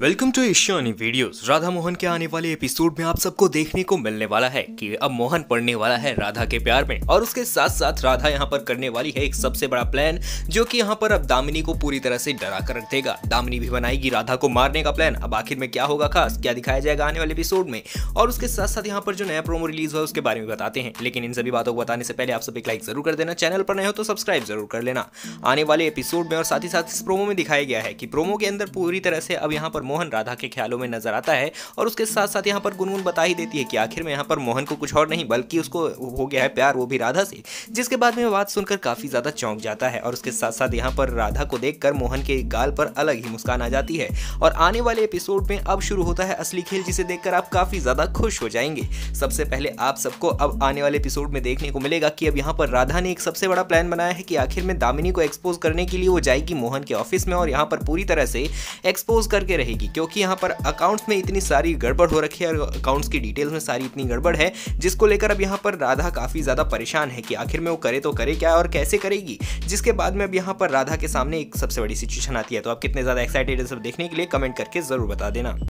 Welcome to Ishani videos. Radha Mohan के आने वाले एपिसोड में आप सबको देखने को मिलने वाला है कि अब मोहन पड़ने वाला है राधा के प्यार में, और उसके साथ साथ राधा यहां पर करने वाली है एक सबसे बड़ा प्लान, जो कि यहां पर अब दामिनी को पूरी तरह से डरा कर रख देगा। दामिनी भी बनाएगी राधा को मारने का प्लान। अब आखिर में क्या होगा खास, क्या दिखाया जाएगा आने वाले एपिसोड में, और उसके साथ साथ यहाँ पर जो नया प्रोमो रिलीज हुआ उसके बारे में बताते हैं। लेकिन इन सभी बातों को बताने से पहले आप सब एक लाइक जरूर कर देना, चैनल पर नए हो तो सब्सक्राइब जरूर कर लेना। आने वाले एपिसोड में और साथ ही साथ इस प्रोमो में दिखाया गया है कि प्रोमो के अंदर पूरी तरह से अब यहाँ पर मोहन राधा के ख्यालों में नजर आता है, और उसके साथ साथ यहाँ पर गुनगुन बता ही देती है कि आखिर में यहाँ पर मोहन को कुछ और नहीं बल्कि उसको हो गया है प्यार, वो भी राधा से, जिसके बाद में बात सुनकर काफी ज्यादा चौंक जाता है। और उसके साथ साथ यहाँ पर राधा को देखकर मोहन के गाल पर अलग ही मुस्कान आ जाती है। और आने वाले एपिसोड में अब शुरू होता है असली खेल, जिसे देखकर आप काफी ज्यादा खुश हो जाएंगे। सबसे पहले आप सबको अब आने वाले एपिसोड में देखने को मिलेगा कि अब यहाँ पर राधा ने एक सबसे बड़ा प्लान बनाया है कि आखिर में दामिनी को एक्सपोज करने के लिए वो जाएगी मोहन के ऑफिस में, और यहाँ पर पूरी तरह से एक्सपोज करके रहेगी, क्योंकि यहाँ पर अकाउंट्स में इतनी सारी गड़बड़ हो रखी है और अकाउंट्स की डिटेल्स में सारी इतनी गड़बड़ है, जिसको लेकर अब यहाँ पर राधा काफी ज्यादा परेशान है कि आखिर में वो करे तो करे क्या और कैसे करेगी। जिसके बाद में अब यहाँ पर राधा के सामने एक सबसे बड़ी सिचुएशन आती है। तो आप कितने ज्यादा एक्साइटेड है सब देखने के लिए, कमेंट करके जरूर बता देना।